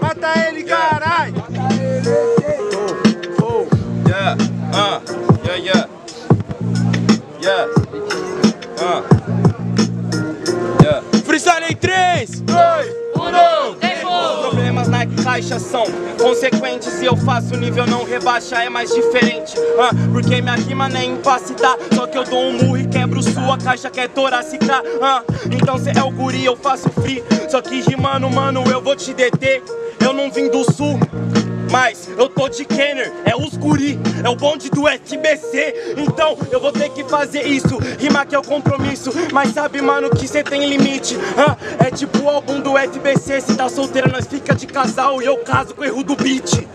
Mata ele, carai! Yeah, yeah, yeah. Yeah. Yeah. Freestyle em 3, 2, 1, tempo! Problemas na caixa são consequentes e eu faço o nível não rebaixar, é mais diferente. Porque minha rima nem impasse dá, só que eu dou um murro e quebro sua caixa que é torácica. Então cê é o guri, eu faço free, só que rimando, mano, eu vou te deter. Eu não vim do sul, mas eu tô de Kenner, é os guri, é o bonde do SBC. Então eu vou ter que fazer isso, rimar que é o compromisso. Mas sabe, mano, que cê tem limite. É tipo o álbum do SBC, se tá solteira nós fica de casal e eu caso com o erro do beat.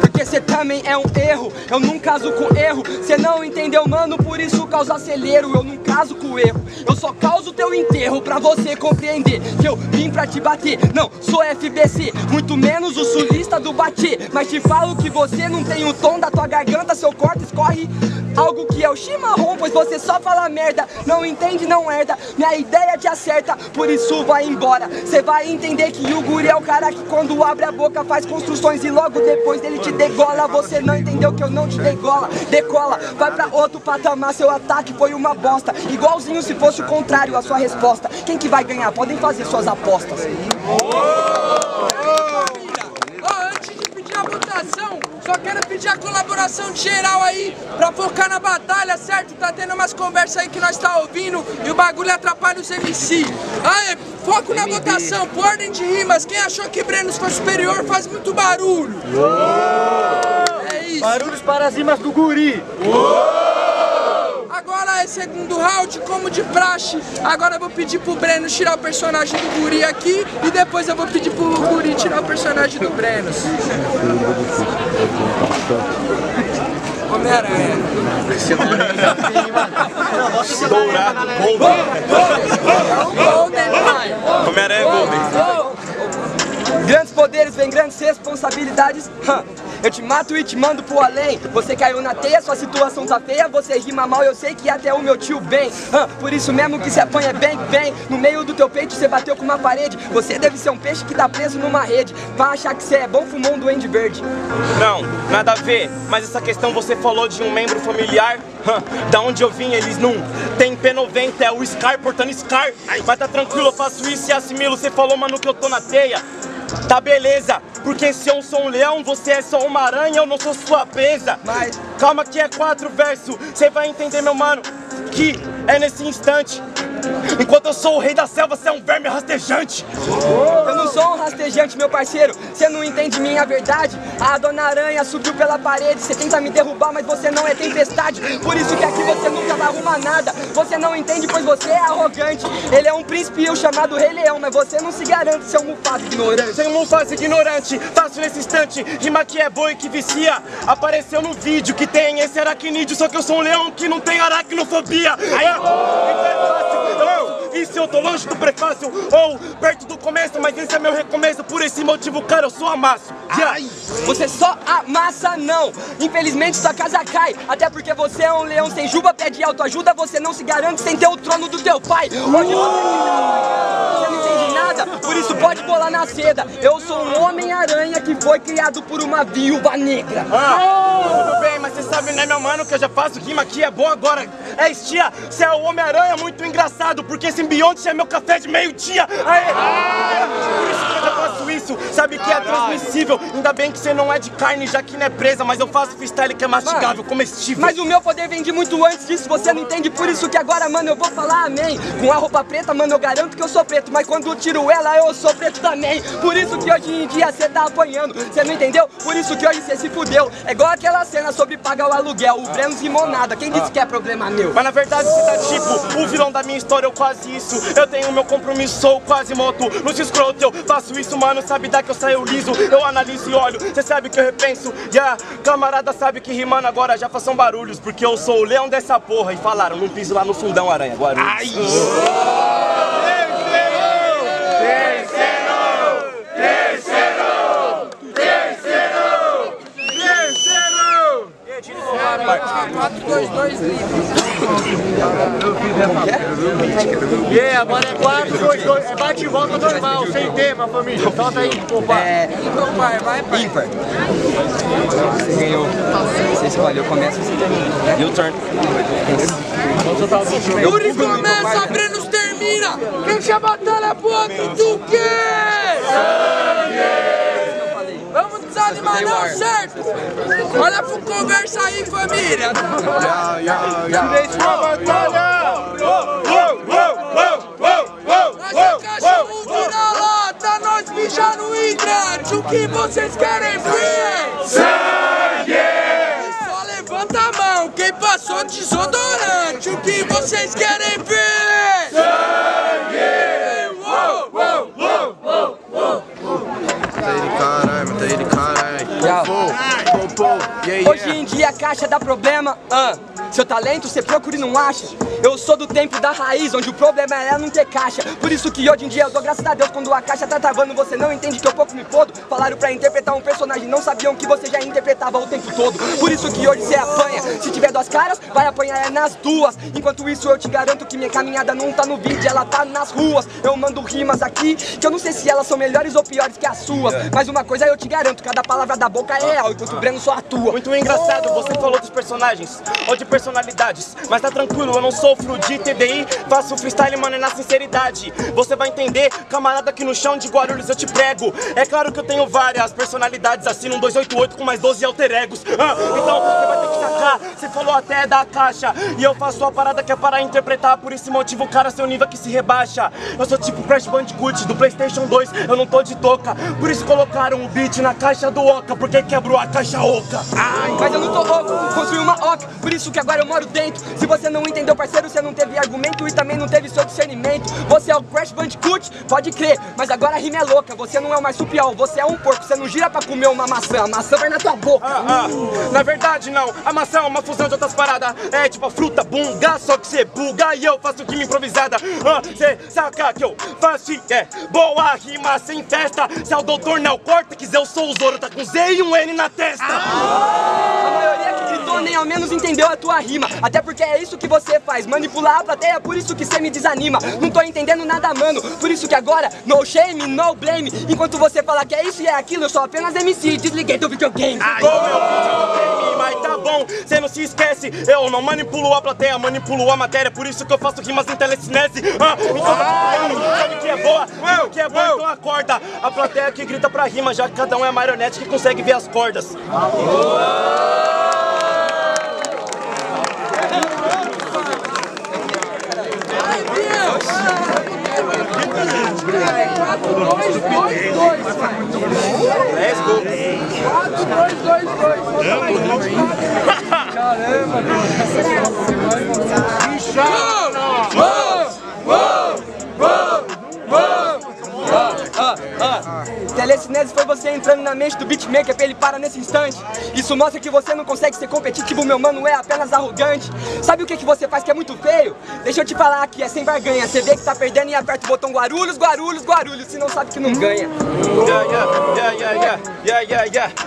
Porque cê também é um erro, eu não caso com erro. Cê não entendeu, mano, por isso causa acelero. Eu não caso com erro, eu só causo teu enterro pra você compreender que eu vim pra te bater. Não sou FBC, muito menos o sulista do bater. Mas te falo que você não tem o tom da tua garganta, seu corte escorre algo que é o chimarrão, pois você só fala merda. Não entende, não herda, minha ideia te acerta, por isso vai embora. Cê vai entender que o guri é o cara que quando abre a boca faz construções e logo depois dele te degola. Você não entendeu que eu não te degola, decola, vai pra outro patamar, seu ataque foi uma bosta. Igualzinho se fosse o contrário a sua resposta. Quem que vai ganhar? Podem fazer suas apostas. Só quero pedir a colaboração de geral aí pra focar na batalha, certo? Tá tendo umas conversas aí que nós tá ouvindo e o bagulho atrapalha os MC. Aê, foco na votação, por ordem de rimas. Quem achou que BRENNUZ foi superior faz muito barulho. Uou! É isso. Barulhos para as rimas do guri. Uou! Agora é segundo round, como de praxe. Agora eu vou pedir pro BRENNUZ tirar o personagem do guri aqui e depois eu vou pedir pro guri tirar o personagem do BRENNUZ. Homem-Aranha. Dourado, Golden. Homem-Aranha é Golden. Grandes poderes vem grandes responsabilidades. Eu te mato e te mando pro além. Você caiu na teia, sua situação tá feia. Você rima mal, eu sei que até o meu tio bem. Por isso mesmo que se apanha bem, bem. No meio do teu peito você bateu com uma parede. Você deve ser um peixe que tá preso numa rede. Vai achar que você é bom, fumou um duende verde. Não, nada a ver, mas essa questão você falou de um membro familiar. Da onde eu vim, eles não tem P90, é o Scar portando Scar. Mas tá tranquilo, eu faço isso e assimilo. Você falou, mano, que eu tô na teia. Tá beleza, porque se eu sou um leão, você é só uma aranha, eu não sou sua presa. Mas calma que é 4 versos, você vai entender, meu mano, que é nesse instante. Enquanto eu sou o rei da selva, você é um verme rastejante. Eu não sou um rastejante, meu parceiro. Você não entende minha verdade. A dona aranha subiu pela parede. Você tenta me derrubar, mas você não é tempestade. Por isso que aqui você nunca vai arrumar nada. Você não entende, pois você é arrogante. Ele é um príncipe, eu chamado Rei Leão. Mas você não se garante, seu Mufasa ignorante. Seu Mufasa ignorante, faço nesse instante. Rima que é boa e que vicia. Apareceu no vídeo que tem esse aracnídeo. Só que eu sou um leão que não tem aracnofobia. Aí, isso eu tô longe do prefácio ou perto do começo, mas esse é meu recomeço. Por esse motivo, cara, eu sou amasso. Ai. Você só amassa, não. Infelizmente sua casa cai. Até porque você é um leão sem juba, pede autoajuda. Você não se garante sem ter o trono do teu pai. Hoje você não entende nada, por isso pode bolar na seda. Eu sou um Homem-Aranha que foi criado por uma viúva negra. Tudo bem, mas você sabe, né, meu mano, que eu já faço rima que é bom agora. É estia, você é o Homem-Aranha muito engraçado, porque esse simbionte é meu café de meio-dia. Por isso que eu já faço isso, sabe que é transmissível. Ainda bem que você não é de carne, já que não é presa, mas eu faço freestyle que é mastigável, comestível. Mas o meu poder vem de muito antes disso, você não entende, por isso que agora, mano, eu vou falar amém. Com a roupa preta, mano, eu garanto que eu sou preto, mas quando eu tiro ela, eu sou preto também. Por isso que hoje em dia você tá apanhando, você não entendeu? Por isso que hoje você se fudeu. É igual aquela cena sobre pagar o aluguel, o BRENNUZ rimou nada, quem disse que é problema meu? Mas na verdade você tá tipo o vilão da minha história, eu quase isso. Eu tenho meu compromisso, sou quase moto, não se escroto, eu faço isso, mano, sabe dá que eu saio liso. Eu analiso e olho, cê sabe que eu repenso. Yeah, camarada sabe que rimando agora já façam barulhos, porque eu sou o leão dessa porra. E falaram, não piso lá no fundão, aranha, Guarulhos. Ai. Terceiro! 4-2-2 livres. É, agora é 4-2-2. É bate e volta normal, sem tema, família. Solta aí, compadre. É, vai. Ímpar. Você ganhou. Você escolheu, começa e você termina. E o turn. Guri começa, BRENNUZ termina. Quem que a batalha boa do quê? Vamos desanimar não, certo? Olha pro conversa aí, família. Direito pra batalha. Nós encaixamos um vira-lata, nós bicha no hidrante. O que vocês querem ver? Sangue! Só levanta a mão, quem passou desodorante. O que vocês querem ver? Sangue! Hoje em dia a caixa dá problema, seu talento você procura e não acha. Eu sou do tempo da raiz, onde o problema era não ter caixa. Por isso que hoje em dia eu dou graças a Deus quando a caixa tá travando. Você não entende que eu pouco me fodo. Falaram pra interpretar um personagem, não sabiam que você já interpretava o tempo todo. Por isso que hoje você apanha, se tiver duas caras, vai apanhar é nas duas. Enquanto isso eu te garanto que minha caminhada não tá no vídeo, ela tá nas ruas. Eu mando rimas aqui, que eu não sei se elas são melhores ou piores que as suas. Mas uma coisa eu te garanto, cada palavra da boca é real, enquanto o BRENNUZ só atua. Muito engraçado, você falou dos personagens ou de personalidades, mas tá tranquilo, eu não sofro de TDI, faço freestyle, mano, é na sinceridade. Você vai entender, camarada, que no chão de Guarulhos eu te prego. É claro que eu tenho várias personalidades, assino um 288 com mais 12 alter egos. Então você vai ter que sacar, você falou até da caixa, e eu faço a parada que é para interpretar. Por esse motivo, cara, seu nível que se rebaixa. Eu sou tipo Crash Bandicoot do Playstation 2, eu não tô de toca. Por isso colocaram um beat na caixa do Oca, porque quebrou a caixa oca. Ai, mas eu não tô louco, construí uma oca, por isso que agora eu moro dentro. Se você não entendeu, parceiro, você não teve argumento e também não teve seu discernimento. Você é o Crash Bandicoot, pode crer, mas agora a rima é louca. Você não é o marsupial, você é um porco. Você não gira pra comer uma maçã, a maçã vai na tua boca. Na verdade não, a maçã é uma fusão de outras paradas. É tipo a fruta bunga, só que você buga e eu faço rima improvisada. Cê saca que eu faço é boa rima sem festa. Se é o doutor Neocórtex, eu sou o Zoro, tá com Z e um N na testa. A maioria que gritou nem ao menos entendeu a tua rima. Até porque é isso que você faz, manipular a plateia, por isso que cê me desanima. Não tô entendendo nada, mano, por isso que agora no shame, no blame. Enquanto você fala que é isso e é aquilo, eu sou apenas MC, desliguei do videogame. Mas tá bom, cê não se esquece, eu não manipulo a plateia, manipulo a matéria. Por isso que eu faço rimas em telecinese. Então que é boa, que é boa, então acorda. A plateia que grita pra rima, já que cada um é marionete que consegue ver as cordas. Telecinese foi você entrando na mente do beatmaker pra ele parar nesse instante. Isso mostra que você não consegue ser competitivo, meu mano, é apenas arrogante. Sabe o que você faz que é muito feio? Deixa eu te falar que é sem barganha. Você vê que tá perdendo e aperta o botão Guarulhos, Guarulhos, Guarulhos. Se não sabe que não ganha.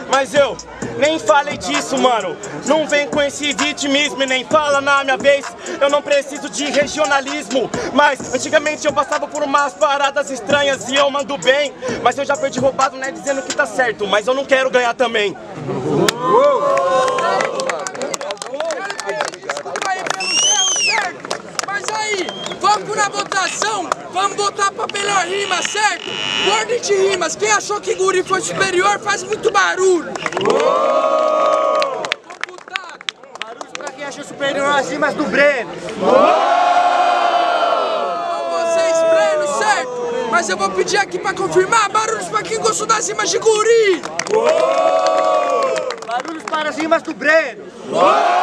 Mas eu nem falei disso, mano. Não vem com esse vitimismo e nem fala na minha vez. Eu não preciso de regionalismo. Mas antigamente eu passava por umas paradas estranhas e eu mando bem. Mas eu já perdi roubado, né, dizendo que tá certo, mas eu não quero ganhar também. Desculpa aí pelo erro, certo? Mas aí, vamos na votação, vamos votar pra melhor rima, certo? Ordem de rimas, quem achou que Guri foi superior faz muito barulho. Computado. Barulho pra quem achou superior as rimas do BRENNUZ. Mas eu vou pedir aqui pra confirmar, barulhos pra quem gostou das rimas de Guri! Barulhos para as rimas do BRENNUZ!